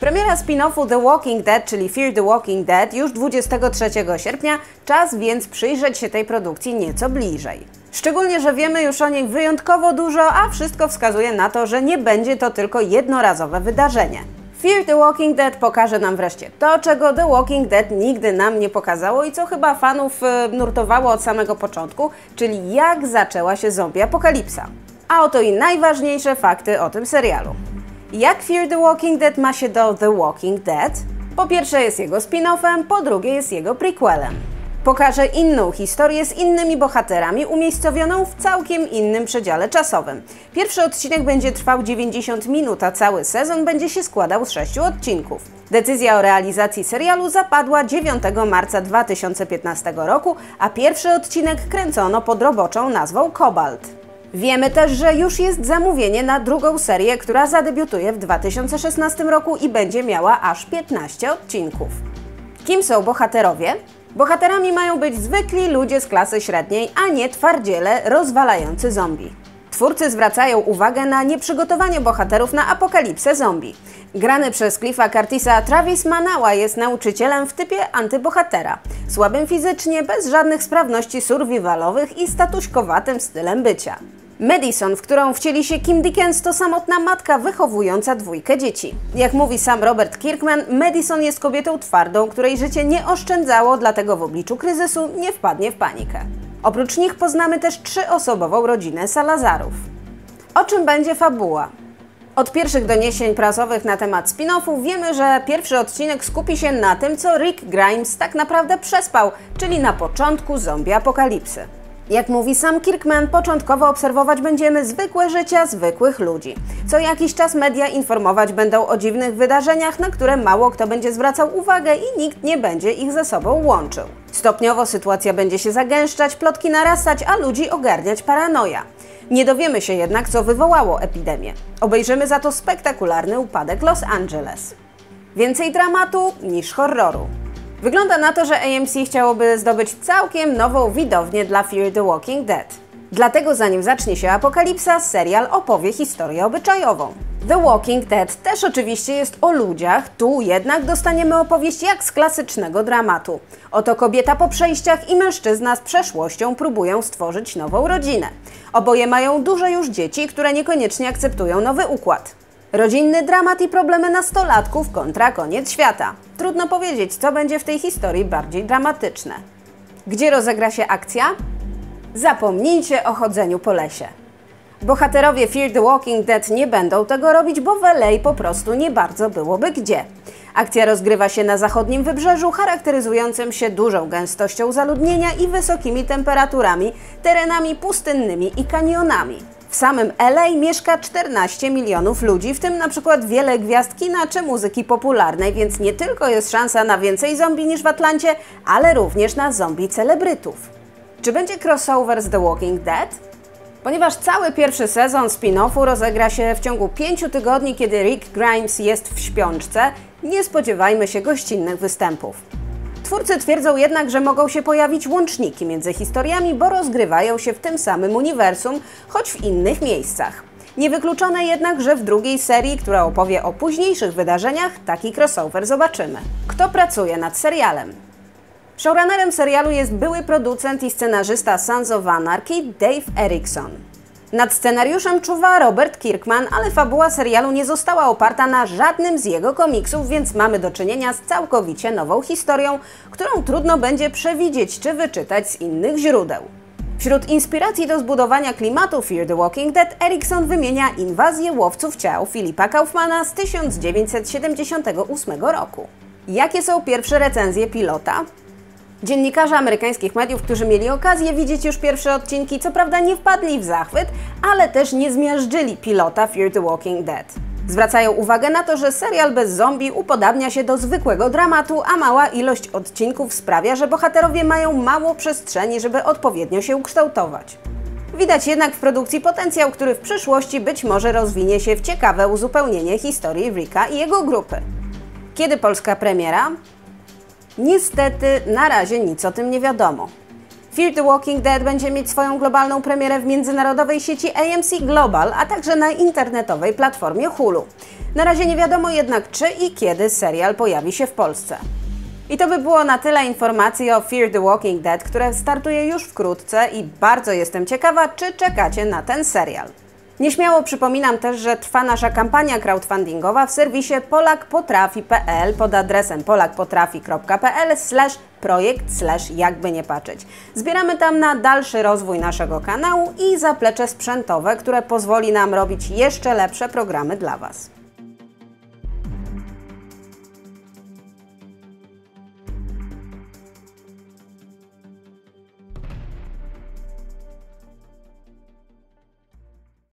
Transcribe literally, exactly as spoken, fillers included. Premiera spin-offu The Walking Dead, czyli Fear the Walking Dead, już dwudziestego trzeciego sierpnia, czas więc przyjrzeć się tej produkcji nieco bliżej. Szczególnie, że wiemy już o niej wyjątkowo dużo, a wszystko wskazuje na to, że nie będzie to tylko jednorazowe wydarzenie. Fear the Walking Dead pokaże nam wreszcie to, czego The Walking Dead nigdy nam nie pokazało i co chyba fanów nurtowało od samego początku, czyli jak zaczęła się zombie apokalipsa. A oto i najważniejsze fakty o tym serialu. Jak Fear the Walking Dead ma się do The Walking Dead? Po pierwsze jest jego spin-offem, po drugie jest jego prequelem. Pokaże inną historię z innymi bohaterami, umiejscowioną w całkiem innym przedziale czasowym. Pierwszy odcinek będzie trwał dziewięćdziesiąt minut, a cały sezon będzie się składał z sześciu odcinków. Decyzja o realizacji serialu zapadła dziewiątego marca dwa tysiące piętnastego roku, a pierwszy odcinek kręcono pod roboczą nazwą Kobalt. Wiemy też, że już jest zamówienie na drugą serię, która zadebiutuje w dwa tysiące szesnastym roku i będzie miała aż piętnaście odcinków. Kim są bohaterowie? Bohaterami mają być zwykli ludzie z klasy średniej, a nie twardziele rozwalający zombie. Twórcy zwracają uwagę na nieprzygotowanie bohaterów na apokalipsę zombie. Grany przez Cliffa Curtisa Travis Manawa jest nauczycielem w typie antybohatera. Słabym fizycznie, bez żadnych sprawności survivalowych i statuśkowatym stylem bycia. Madison, w którą wcieli się Kim Dickens, to samotna matka wychowująca dwójkę dzieci. Jak mówi sam Robert Kirkman, Madison jest kobietą twardą, której życie nie oszczędzało, dlatego w obliczu kryzysu nie wpadnie w panikę. Oprócz nich poznamy też trzyosobową rodzinę Salazarów. O czym będzie fabuła? Od pierwszych doniesień prasowych na temat spin-offu wiemy, że pierwszy odcinek skupi się na tym, co Rick Grimes tak naprawdę przespał, czyli na początku zombie apokalipsy. Jak mówi sam Kirkman, początkowo obserwować będziemy zwykłe życia zwykłych ludzi. Co jakiś czas media informować będą o dziwnych wydarzeniach, na które mało kto będzie zwracał uwagę i nikt nie będzie ich ze sobą łączył. Stopniowo sytuacja będzie się zagęszczać, plotki narastać, a ludzi ogarniać paranoja. Nie dowiemy się jednak, co wywołało epidemię. Obejrzymy za to spektakularny upadek Los Angeles. Więcej dramatu niż horroru. Wygląda na to, że A M C chciałoby zdobyć całkiem nową widownię dla Fear the Walking Dead. Dlatego zanim zacznie się apokalipsa, serial opowie historię obyczajową. The Walking Dead też oczywiście jest o ludziach, tu jednak dostaniemy opowieść jak z klasycznego dramatu. Oto kobieta po przejściach i mężczyzna z przeszłością próbują stworzyć nową rodzinę. Oboje mają duże już dzieci, które niekoniecznie akceptują nowy układ. Rodzinny dramat i problemy nastolatków kontra koniec świata. Trudno powiedzieć, co będzie w tej historii bardziej dramatyczne. Gdzie rozegra się akcja? Zapomnijcie o chodzeniu po lesie. Bohaterowie Fear the Walking Dead nie będą tego robić, bo w L A po prostu nie bardzo byłoby gdzie. Akcja rozgrywa się na zachodnim wybrzeżu, charakteryzującym się dużą gęstością zaludnienia i wysokimi temperaturami, terenami pustynnymi i kanionami. W samym L A mieszka czternaście milionów ludzi, w tym na przykład wiele gwiazd kina czy muzyki popularnej, więc nie tylko jest szansa na więcej zombie niż w Atlancie, ale również na zombie celebrytów. Czy będzie crossover z The Walking Dead? Ponieważ cały pierwszy sezon spin-offu rozegra się w ciągu pięciu tygodni, kiedy Rick Grimes jest w śpiączce, nie spodziewajmy się gościnnych występów. Twórcy twierdzą jednak, że mogą się pojawić łączniki między historiami, bo rozgrywają się w tym samym uniwersum, choć w innych miejscach. Niewykluczone jednak, że w drugiej serii, która opowie o późniejszych wydarzeniach, taki crossover zobaczymy. Kto pracuje nad serialem? Showrunnerem serialu jest były producent i scenarzysta Sons of Anarchy Dave Erickson. Nad scenariuszem czuwa Robert Kirkman, ale fabuła serialu nie została oparta na żadnym z jego komiksów, więc mamy do czynienia z całkowicie nową historią, którą trudno będzie przewidzieć czy wyczytać z innych źródeł. Wśród inspiracji do zbudowania klimatu Fear the Walking Dead Erickson wymienia Inwazję łowców ciał Filipa Kaufmana z tysiąc dziewięćset siedemdziesiątego ósmego roku. Jakie są pierwsze recenzje pilota? Dziennikarze amerykańskich mediów, którzy mieli okazję widzieć już pierwsze odcinki, co prawda nie wpadli w zachwyt, ale też nie zmiażdżyli pilota Fear the Walking Dead. Zwracają uwagę na to, że serial bez zombie upodabnia się do zwykłego dramatu, a mała ilość odcinków sprawia, że bohaterowie mają mało przestrzeni, żeby odpowiednio się ukształtować. Widać jednak w produkcji potencjał, który w przyszłości być może rozwinie się w ciekawe uzupełnienie historii Ricka i jego grupy. Kiedy polska premiera? Niestety, na razie nic o tym nie wiadomo. Fear the Walking Dead będzie mieć swoją globalną premierę w międzynarodowej sieci A M C Global, a także na internetowej platformie Hulu. Na razie nie wiadomo jednak, czy i kiedy serial pojawi się w Polsce. I to by było na tyle informacji o Fear the Walking Dead, które startuje już wkrótce i bardzo jestem ciekawa, czy czekacie na ten serial. Nieśmiało przypominam też, że trwa nasza kampania crowdfundingowa w serwisie polak potrafi kropka p l pod adresem polak potrafi kropka p l slash projekt slash jakby nie patrzeć. Zbieramy tam na dalszy rozwój naszego kanału i zaplecze sprzętowe, które pozwoli nam robić jeszcze lepsze programy dla Was.